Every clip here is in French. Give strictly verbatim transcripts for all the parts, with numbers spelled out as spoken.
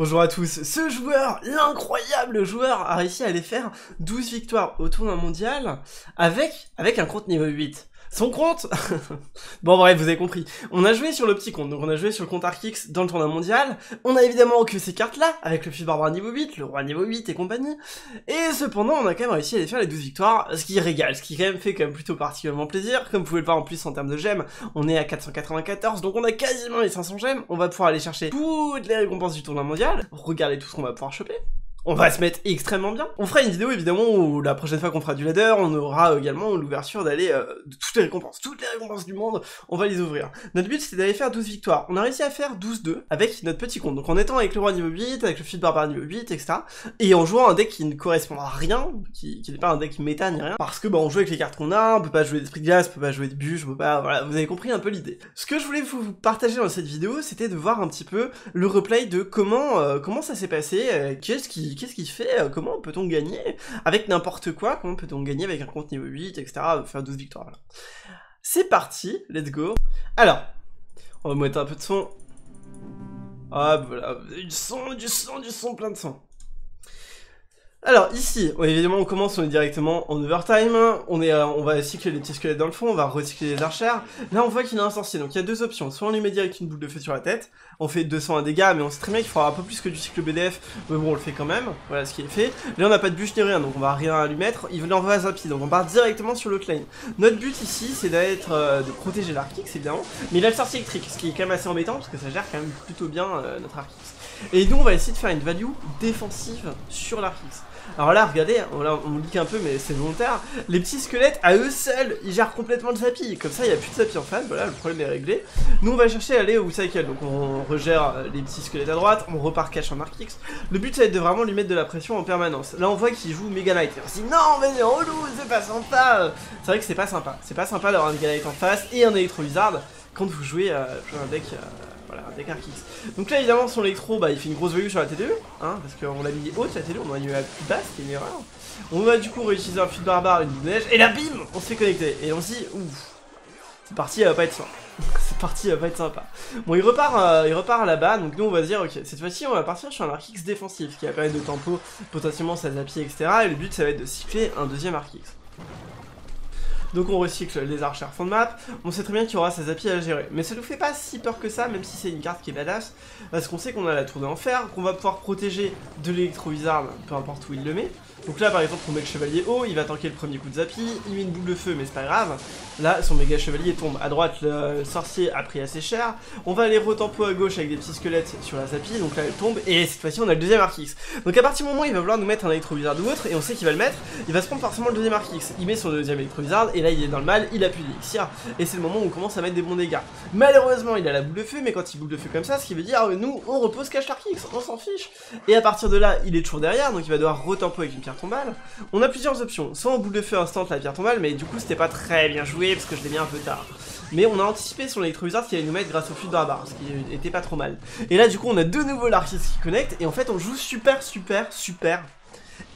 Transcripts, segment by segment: Bonjour à tous, ce joueur, l'incroyable joueur, a réussi à aller faire douze victoires au tournoi mondial avec, avec un compte niveau huit. Son compte bon bref, vous avez compris. On a joué sur le petit compte, donc on a joué sur le compte ArcX dans le tournoi mondial. On a évidemment que ces cartes-là, avec le fils barbare niveau huit, le roi niveau huit et compagnie. Et cependant, on a quand même réussi à aller faire les douze victoires, ce qui régale, ce qui quand même fait quand même plutôt particulièrement plaisir. Comme vous pouvez le voir en plus en termes de gemmes, on est à quatre cent quatre-vingt-quatorze, donc on a quasiment les cinq cents gemmes. On va pouvoir aller chercher toutes les récompenses du tournoi mondial. Regardez tout ce qu'on va pouvoir choper. On va se mettre extrêmement bien. On fera une vidéo évidemment où la prochaine fois qu'on fera du ladder, on aura également l'ouverture d'aller euh, de toutes les récompenses, toutes les récompenses du monde, on va les ouvrir. Notre but c'était d'aller faire douze victoires. On a réussi à faire douze deux avec notre petit compte. Donc en étant avec le roi niveau huit, avec le fils barbare niveau huit, et cetera. Et en jouant un deck qui ne correspond à rien, qui, qui n'est pas un deck méta ni rien, parce que bah on joue avec les cartes qu'on a, on peut pas jouer d'esprit de glace, on peut pas jouer de bûche, on peut pas. Voilà, vous avez compris un peu l'idée. Ce que je voulais vous partager dans cette vidéo, c'était de voir un petit peu le replay de comment euh, comment ça s'est passé, euh, qu'est-ce qui Qu'est-ce qu'il fait? Comment peut-on gagner avec n'importe quoi? Comment peut-on gagner avec un compte niveau huit, et cetera. Faire douze victoires. C'est parti, let's go. Alors, on va mettre un peu de son. Hop, voilà, du son, du son, du son, plein de son. Alors ici, on, évidemment, on commence, on est directement en overtime. On est, on va cycler les petits squelettes dans le fond, on va recycler les archères. Là, on voit qu'il a un sorcier, donc il y a deux options. Soit on lui met direct une boule de feu sur la tête, on fait deux cents un dégâts, mais on sait très bien qu'il faudra un peu plus que du cycle B D F. Mais bon, on le fait quand même. Voilà ce qui est fait. Là, on n'a pas de bûche ni rien, donc on va rien à lui mettre. Il l'envoie à Zapi, donc on part directement sur le claim. Notre but ici, c'est d'être, euh, de protéger l'Arcx, évidemment. Mais il a le sorcier électrique, ce qui est quand même assez embêtant parce que ça gère quand même plutôt bien euh, notre Arcx. Et nous, on va essayer de faire une value défensive sur l'Arcx. Alors là, regardez, on, là, on leak un peu, mais c'est volontaire. Les petits squelettes, à eux seuls, ils gèrent complètement le Zapi. Comme ça, il n'y a plus de Zapi en face. Voilà, le problème est réglé. Nous, on va chercher à aller au cycle. Donc, on regère les petits squelettes à droite. On repart cache en Arcx. Le but, ça va être de vraiment lui mettre de la pression en permanence. Là, on voit qu'il joue Mega Knight. Et on se dit, non, mais on loue, c'est pas sympa. C'est vrai que c'est pas sympa. C'est pas sympa d'avoir un Mega Knight en face et un Electro-Wizard quand vous jouez euh, un deck. Euh, Voilà, un deck Arcx. Donc là, évidemment, son électro, bah, il fait une grosse value sur la T deux, hein, parce qu'on l'a mis haute, la T deux, on l'a mis à la plus basse, c'est une erreur. On va du coup réutiliser un fil barbare, une boule de neige, et là, bim, on se fait connecter. Et on se dit, ouf, c'est parti, elle va pas être simple. Cette partie va pas être sympa. Bon, il repart, euh, il repart là-bas, donc nous on va se dire, ok, cette fois-ci on va partir sur un Arcx défensif, qui va permettre de tempo potentiellement sa zappie, et cetera. Et le but, ça va être de cycler un deuxième Arcx. Donc on recycle les archers fond de map, on sait très bien qu'il y aura sa zappie à gérer. Mais ça nous fait pas si peur que ça, même si c'est une carte qui est badass, parce qu'on sait qu'on a la tour de l'enfer, qu'on va pouvoir protéger de l'électro-wizard, peu importe où il le met. Donc là par exemple on met le chevalier haut, il va tanker le premier coup de zappie, il met une boule de feu mais c'est pas grave. Là son méga chevalier tombe, à droite le sorcier a pris assez cher. On va aller retempo à gauche avec des petits squelettes sur la zappie, donc là elle tombe et cette fois-ci on a le deuxième Arcx. Donc à partir du moment où il va vouloir nous mettre un électro-wizard ou autre, et on sait qu'il va le mettre, il va se prendre forcément le deuxième Arcx. Il met son deuxième électro-wizard et là il est dans le mal, il appuie l'élixir et c'est le moment où on commence à mettre des bons dégâts. Malheureusement il a la boule de feu, mais quand il boule de feu comme ça, ce qui veut dire nous on repose cache l'Arcx, on s'en fiche. Et à partir de là il est toujours derrière, donc il va devoir retempo avec une pierre tombale. On a plusieurs options, soit en boule de feu instant la pierre tombale, mais du coup c'était pas très bien joué parce que je l'ai mis un peu tard. Mais on a anticipé son électro-wizard qui allait nous mettre grâce au fil barbare, ce qui était pas trop mal. Et là du coup on a de nouveau l'Arcx qui connecte et en fait on joue super super super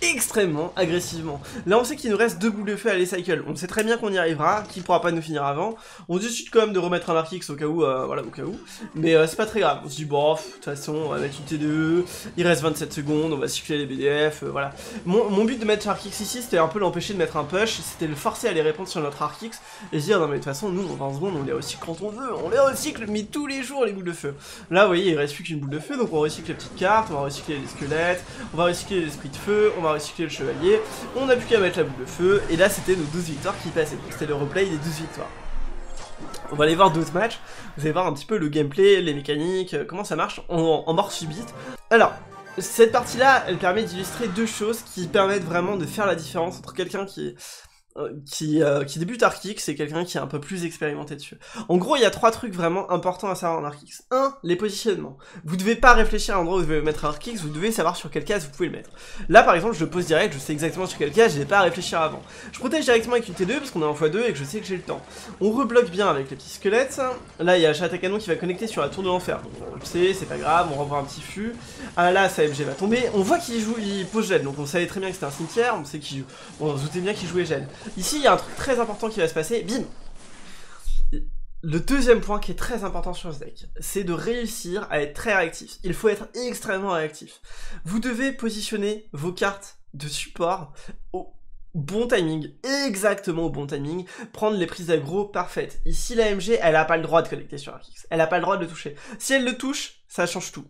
extrêmement agressivement. Là on sait qu'il nous reste deux boules de feu à les cycle, on sait très bien qu'on y arrivera, qu'il pourra pas nous finir avant. On décide quand même de remettre un Arcx au cas où, euh, voilà, au cas où, mais euh, c'est pas très grave. On se dit bon, de toute façon on va mettre une T deux, il reste vingt-sept secondes, on va cycler les B D F, euh, voilà. Mon, mon but de mettre Arcx ici c'était un peu l'empêcher de mettre un push, c'était le forcer à les répondre sur notre Arcx et se dire non mais de toute façon nous en vingt secondes on les recycle quand on veut, on les recycle mais tous les jours les boules de feu. Là vous voyez il reste plus qu'une boule de feu, donc on recycle les petites cartes, on va recycler les squelettes, on va recycler les esprits de feu, on va recycler le chevalier, on n'a plus qu'à mettre la boule de feu, et là c'était nos douze victoires qui passaient, donc c'était le replay des douze victoires. On va aller voir d'autres matchs, vous allez voir un petit peu le gameplay, les mécaniques, comment ça marche en, en mort subite. Alors, cette partie-là, elle permet d'illustrer deux choses qui permettent vraiment de faire la différence entre quelqu'un qui est... Qui, euh, qui débute Arcx, c'est quelqu'un qui est un peu plus expérimenté dessus. En gros, il y a trois trucs vraiment importants à savoir en Arcx. un Les positionnements. Vous devez pas réfléchir à l'endroit où vous devez mettre Arcx, vous devez savoir sur quelle case vous pouvez le mettre. Là, par exemple, je le pose direct, je sais exactement sur quelle case, je n'ai pas à réfléchir avant. Je protège directement avec une T deux parce qu'on est en fois deux et que je sais que j'ai le temps. On rebloque bien avec les petits squelettes. Là, il y a Chata Canon qui va connecter sur la tour de l'enfer. Donc, on le sait, c'est pas grave, on renvoie un petit fût. Ah là, sa M G va tomber. On voit qu'il joue, il pose gel, donc on savait très bien que c'était un cimetière, on sait qu'il joue. On se doutait bien qu'il jouait gel. Ici, il y a un truc très important qui va se passer. Bim! Le deuxième point qui est très important sur ce deck, c'est de réussir à être très réactif. Il faut être extrêmement réactif. Vous devez positionner vos cartes de support au bon timing, exactement au bon timing, prendre les prises d'aggro parfaites. Ici, la M G, elle n'a pas le droit de connecter sur ArcX, elle n'a pas le droit de le toucher. Si elle le touche, ça change tout.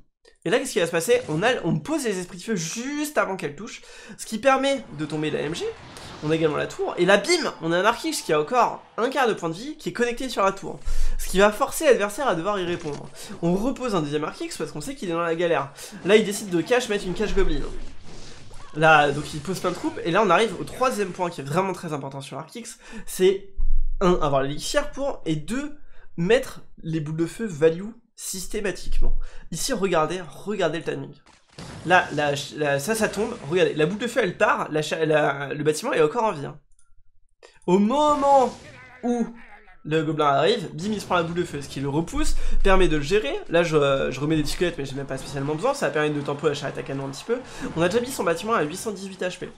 Et là, qu'est-ce qui va se passer? On, a, on pose les esprits de feu juste avant qu'elle touche, ce qui permet de tomber la M G. On a également la tour, et là bim, on a un ArcX qui a encore un quart de point de vie qui est connecté sur la tour. Ce qui va forcer l'adversaire à devoir y répondre. On repose un deuxième ArcX parce qu'on sait qu'il est dans la galère. Là il décide de cache, mettre une cache goblin. Là, donc il pose plein de troupes, et là on arrive au troisième point qui est vraiment très important sur ArcX. C'est un, avoir l'élixir pour, et deux, mettre les boules de feu value systématiquement. Ici regardez, regardez le timing. Là, la, la, ça, ça tombe. Regardez, la boule de feu, elle part. La, la, le bâtiment est encore en vie. Hein. Au moment où le gobelin arrive, bim, il se prend la boule de feu. Ce qui le repousse, permet de le gérer. Là, je, je remets des squelettes, mais j'ai même pas spécialement besoin. Ça permet de tempo la char attaque à nous un petit peu. On a déjà mis son bâtiment à huit cent dix-huit H P.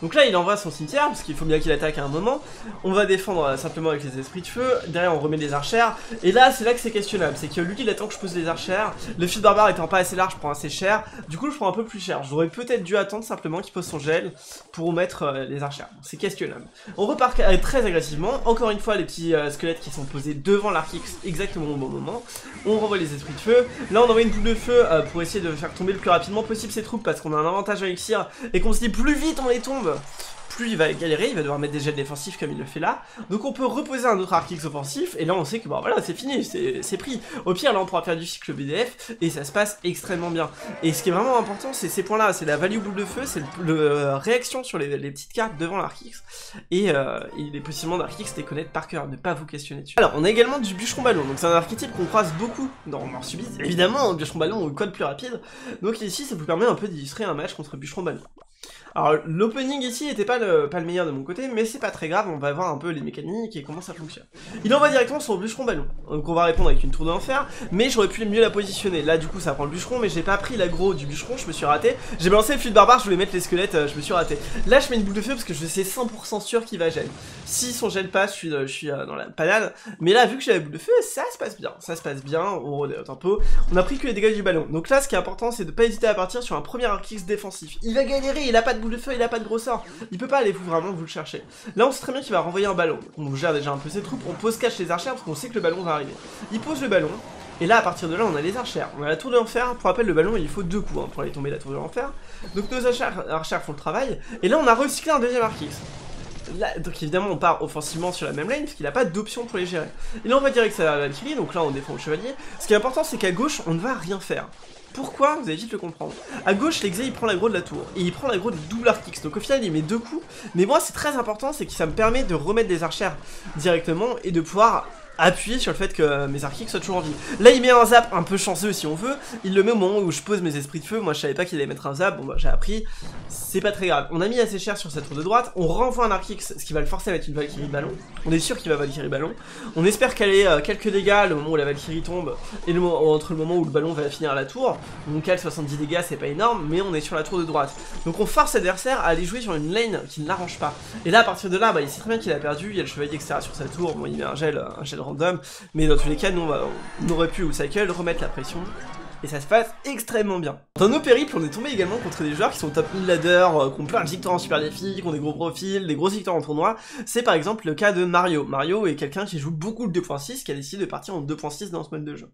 Donc là, il envoie son cimetière, parce qu'il faut bien qu'il attaque à un moment. On va défendre simplement avec les esprits de feu. Derrière, on remet les archères. Et là, c'est là que c'est questionnable. C'est que lui, il attend que je pose les archères. Le fil barbare étant pas assez large, je prends assez cher. Du coup, je prends un peu plus cher. J'aurais peut-être dû attendre simplement qu'il pose son gel pour mettre les archères. C'est questionnable. On repart très agressivement. Encore une fois, les petits euh, squelettes qui sont posés devant l'ArcX exactement au bon moment. On renvoie les esprits de feu. Là, on envoie une boule de feu euh, pour essayer de faire tomber le plus rapidement possible ces troupes parce qu'on a un avantage à l'élixir et qu'on se dit plus vite on les tombe, plus il va galérer, il va devoir mettre des jets défensifs comme il le fait là. Donc on peut reposer un autre ArcX offensif et là on sait que bon voilà, c'est fini, c'est pris. Au pire, là on pourra faire du cycle B D F et ça se passe extrêmement bien. Et ce qui est vraiment important, c'est ces points-là, c'est la value boule de feu, c'est le, le euh, réaction sur les, les petites cartes devant l'ArcX et euh, il est possiblement d'ArcX les connaître par cœur, ne pas vous questionner dessus. Alors on a également du bûcheron ballon, donc c'est un archétype qu'on croise beaucoup dans Mort Subite, évidemment, bûcheron ballon au code plus rapide. Donc ici, ça vous permet un peu d'illustrer un match contre bûcheron ballon. Alors l'opening ici n'était pas le, pas le meilleur de mon côté, mais c'est pas très grave, on va voir un peu les mécaniques et comment ça fonctionne. Il envoie directement son bûcheron ballon, donc on va répondre avec une tour de l'enfer, mais j'aurais pu mieux la positionner. Là du coup ça prend le bûcheron, mais j'ai pas pris l'aggro du bûcheron, je me suis raté. J'ai balancé le fil de barbare, je voulais mettre les squelettes, je me suis raté. Là je mets une boule de feu parce que je sais cent pour cent sûr qu'il va gel. Si son gel passe, je suis, je suis dans la panade, mais là vu que j'ai la boule de feu, ça se passe bien, ça se passe bien, on rôde au tempo. On a pris que les dégâts du ballon, donc là ce qui est important c'est de pas hésiter à partir sur un premier ArcX défensif. Il va galérer, il a pas de boule de feu, il a pas de gros sort, il peut pas aller vous vraiment vous le chercher. Là on sait très bien qu'il va renvoyer un ballon, on gère déjà un peu ses troupes, on pose cache les archères parce qu'on sait que le ballon va arriver. Il pose le ballon, et là à partir de là on a les archères, on a la tour de l'enfer. Pour rappel, le ballon il faut deux coups hein, pour aller tomber la tour de l'enfer. Donc nos archères, archères font le travail, et là on a recyclé un deuxième ArcX. Là, donc évidemment on part offensivement sur la même lane parce qu'il n'a pas d'option pour les gérer. Et là on va direct à la Valkyrie, donc là on défend le chevalier. Ce qui est important c'est qu'à gauche on ne va rien faire. Pourquoi? Vous allez vite le comprendre. A gauche, l'exé il prend l'aggro de la tour et il prend l'aggro du double ArcX. Donc au final il met deux coups. Mais moi c'est très important, c'est que ça me permet de remettre des archères directement et de pouvoir appuyer sur le fait que mes ArcX soient toujours en vie. Là il met un zap un peu chanceux si on veut. Il le met au moment où je pose mes esprits de feu. Moi je savais pas qu'il allait mettre un zap. Bon bah j'ai appris. C'est pas très grave. On a mis assez cher sur sa tour de droite. On renvoie un ArcX, ce qui va le forcer à mettre une Valkyrie ballon. On est sûr qu'il va Valkyrie ballon. On espère qu'elle ait euh, quelques dégâts le moment où la Valkyrie tombe et le entre le moment où le ballon va finir à la tour. Donc elle soixante-dix dégâts, c'est pas énorme, mais on est sur la tour de droite. Donc on force l'adversaire à aller jouer sur une lane qui ne l'arrange pas. Et là à partir de là, bah, il sait très bien qu'il a perdu. Il y a le chevalier et cetera sur sa tour. Bon il met un gel, un gel random, mais dans tous les cas, nous on, va, on aurait pu au cycle remettre la pression et ça se passe extrêmement bien. Dans nos périples, on est tombé également contre des joueurs qui sont au top mille ladder, euh, qui ont plein de victoires en super défi, qui ont des gros profils, des grosses victoires en tournoi. C'est par exemple le cas de Mario. Mario est quelqu'un qui joue beaucoup le deux point six, qui a décidé de partir en deux point six dans ce mode de jeu.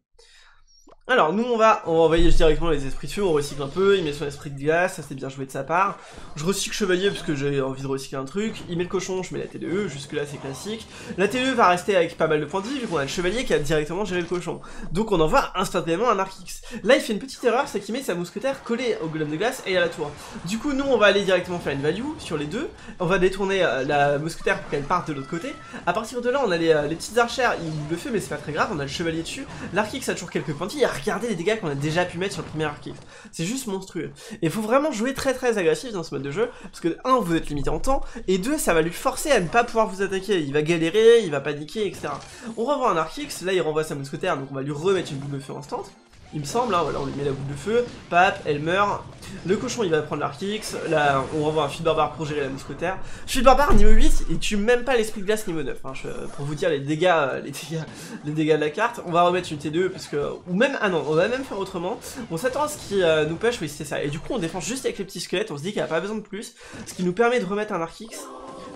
Alors nous on va, on va envoyer directement les esprits de feu, on recycle un peu, il met son esprit de glace, ça c'est bien joué de sa part. Je recycle chevalier parce que j'ai envie de recycler un truc, il met le cochon, je mets la T D E, jusque là c'est classique. La T D E va rester avec pas mal de points de vie vu qu'on a le chevalier qui a directement géré le cochon. Donc on envoie instantanément un ArcX. Là il fait une petite erreur, c'est qu'il met sa mousquetaire collée au golem de glace et à la tour. Du coup nous on va aller directement faire une value sur les deux, on va détourner la mousquetaire pour qu'elle parte de l'autre côté. A partir de là on a les, les petites archères, il le fait mais c'est pas très grave, on a le chevalier dessus. L'ArcX a toujours quelques points de vie. Regardez les dégâts qu'on a déjà pu mettre sur le premier ArcX, c'est juste monstrueux. Et il faut vraiment jouer très très agressif dans ce mode de jeu, parce que un, vous êtes limité en temps, et deux, ça va lui forcer à ne pas pouvoir vous attaquer, il va galérer, il va paniquer, et cetera. On renvoie un ArcX, là il renvoie sa mousquetaire, donc on va lui remettre une boule de feu instante, il me semble, hein, voilà, on lui met la boule de feu, pape, elle meurt, Le cochon il va prendre l'ArcX. Là on renvoie un fil barbare pour gérer la mousquetaire. Fil barbare niveau huit, il tue même pas l'esprit de glace niveau neuf hein, je, pour vous dire les dégâts, les dégâts les dégâts de la carte. On va remettre une T deux parce que, ou même, ah non, on va même faire autrement. On s'attend à ce qui euh, nous pêche, oui c'est ça. Et du coup on défonce juste avec les petits squelettes, on se dit qu'il n'y a pas besoin de plus. Ce qui nous permet de remettre un ArcX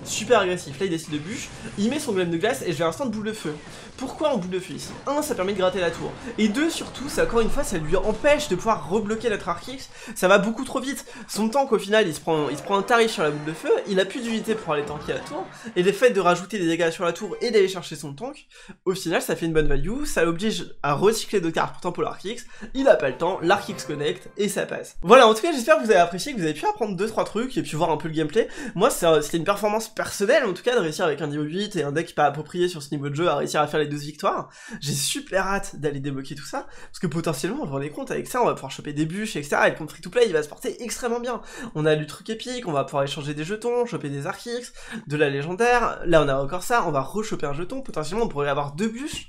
super agressif. Là il décide de bûche, il met son golem de glace et je vais un stand boule de feu. Pourquoi en boule de feu ici? un Ça permet de gratter la tour. Et deux surtout, ça encore une fois ça lui empêche de pouvoir rebloquer notre ArcX. Ça va beaucoup trop vite. Son tank au final il se prend, il se prend un tarif sur la boule de feu, il a plus d'unité pour aller tanker la tour. Et le fait de rajouter des dégâts sur la tour et d'aller chercher son tank, au final ça fait une bonne value, ça l'oblige à recycler deux cartes pourtant pour l'ArcX. Il a pas le temps, l'ArcX connecte et ça passe. Voilà, en tout cas j'espère que vous avez apprécié, que vous avez pu apprendre deux trois trucs et puis voir un peu le gameplay. Moi c'était une performance personnel en tout cas de réussir avec un niveau huit et un deck pas approprié sur ce niveau de jeu à réussir à faire les douze victoires. J'ai super hâte d'aller débloquer tout ça, parce que potentiellement on vous rendez compte avec ça on va pouvoir choper des bûches etc, et le compte free to play il va se porter extrêmement bien. On a du truc épique, on va pouvoir échanger des jetons, choper des ArcX, de la légendaire, là on a encore ça, on va rechoper un jeton, potentiellement on pourrait avoir deux bûches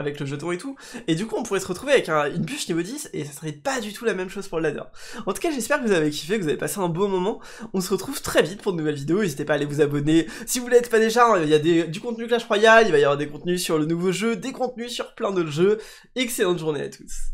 avec le jeton et tout, et du coup on pourrait se retrouver avec un, une bûche niveau dix, et ça serait pas du tout la même chose pour le ladder. En tout cas j'espère que vous avez kiffé, que vous avez passé un beau moment, on se retrouve très vite pour de nouvelles vidéos, n'hésitez pas à aller vous abonner, si vous l'êtes pas déjà, il y a des, du contenu Clash Royale, il va y avoir des contenus sur le nouveau jeu, des contenus sur plein d'autres jeux, excellente journée à tous.